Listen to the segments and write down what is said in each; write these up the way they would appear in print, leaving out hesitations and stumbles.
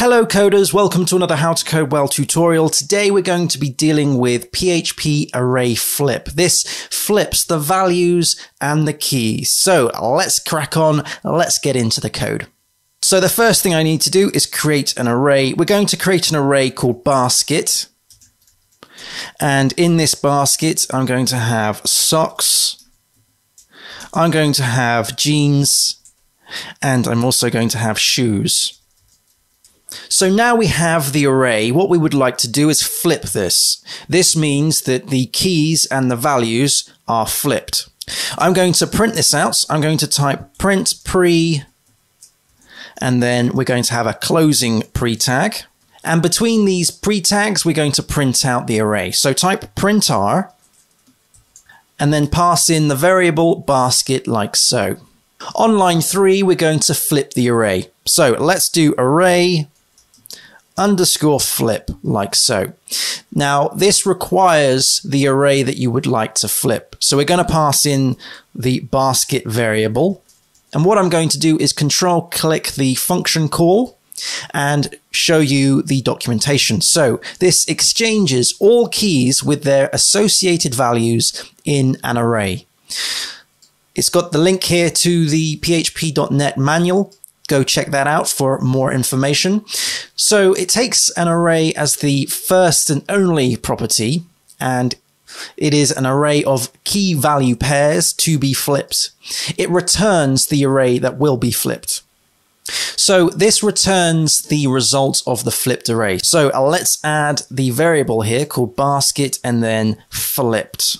Hello coders, welcome to another How to Code Well tutorial. Today we're going to be dealing with PHP array flip. This flips the values and the keys. So let's crack on, let's get into the code. So the first thing I need to do is create an array. We're going to create an array called basket. And in this basket, I'm going to have socks. I'm going to have jeans. And I'm also going to have shoes. So now we have the array. What we would like to do is flip this. This means that the keys and the values are flipped. I'm going to print this out. I'm going to type print pre, and then we're going to have a closing pre tag. And between these pre tags, we're going to print out the array. So type print r, and then pass in the variable basket like so. On line 3, we're going to flip the array. So let's do array underscore flip like so. Now this requires the array that you would like to flip. So we're going to pass in the basket variable. And what I'm going to do is control click the function call and show you the documentation. So this exchanges all keys with their associated values in an array. It's got the link here to the php.net manual. Go check that out for more information. So it takes an array as the first and only property, and it is an array of key value pairs to be flipped. It returns the array that will be flipped. So this returns the result of the flipped array. So let's add the variable here called basket and then flipped.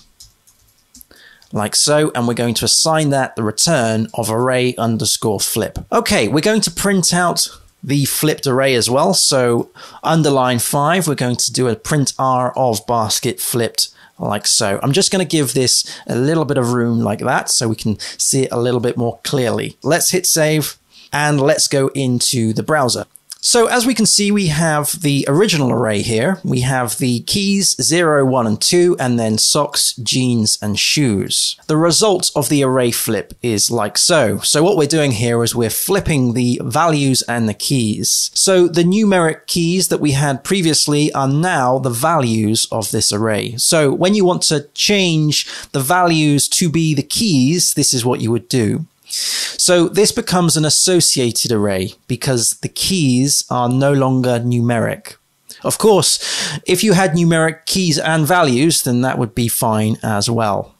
Like so, and we're going to assign that the return of array underscore flip. Okay, we're going to print out the flipped array as well. So under line 5, we're going to do a print R of basket flipped like so. I'm just going to give this a little bit of room like that so we can see it a little bit more clearly. Let's hit save and let's go into the browser. So as we can see, we have the original array here. We have the keys 0, 1, and 2, and then socks, jeans, and shoes. The result of the array flip is like so. So what we're doing here is we're flipping the values and the keys. So the numeric keys that we had previously are now the values of this array. So when you want to change the values to be the keys, this is what you would do. So this becomes an associated array because the keys are no longer numeric. Of course, if you had numeric keys and values, then that would be fine as well.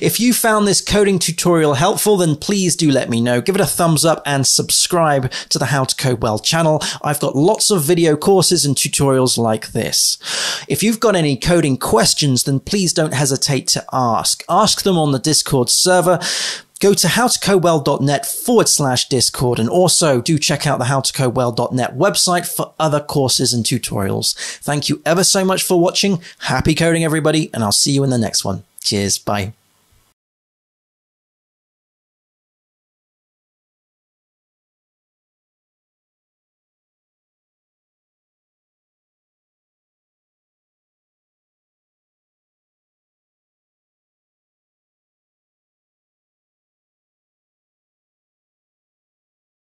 If you found this coding tutorial helpful, then please do let me know. Give it a thumbs up and subscribe to the How to Code Well channel. I've got lots of video courses and tutorials like this. If you've got any coding questions, then please don't hesitate to ask. Ask them on the Discord server. Go to howtocodewell.net/discord, and also do check out the howtocodewell.net website for other courses and tutorials. Thank you ever so much for watching. Happy coding, everybody, and I'll see you in the next one. Cheers. Bye.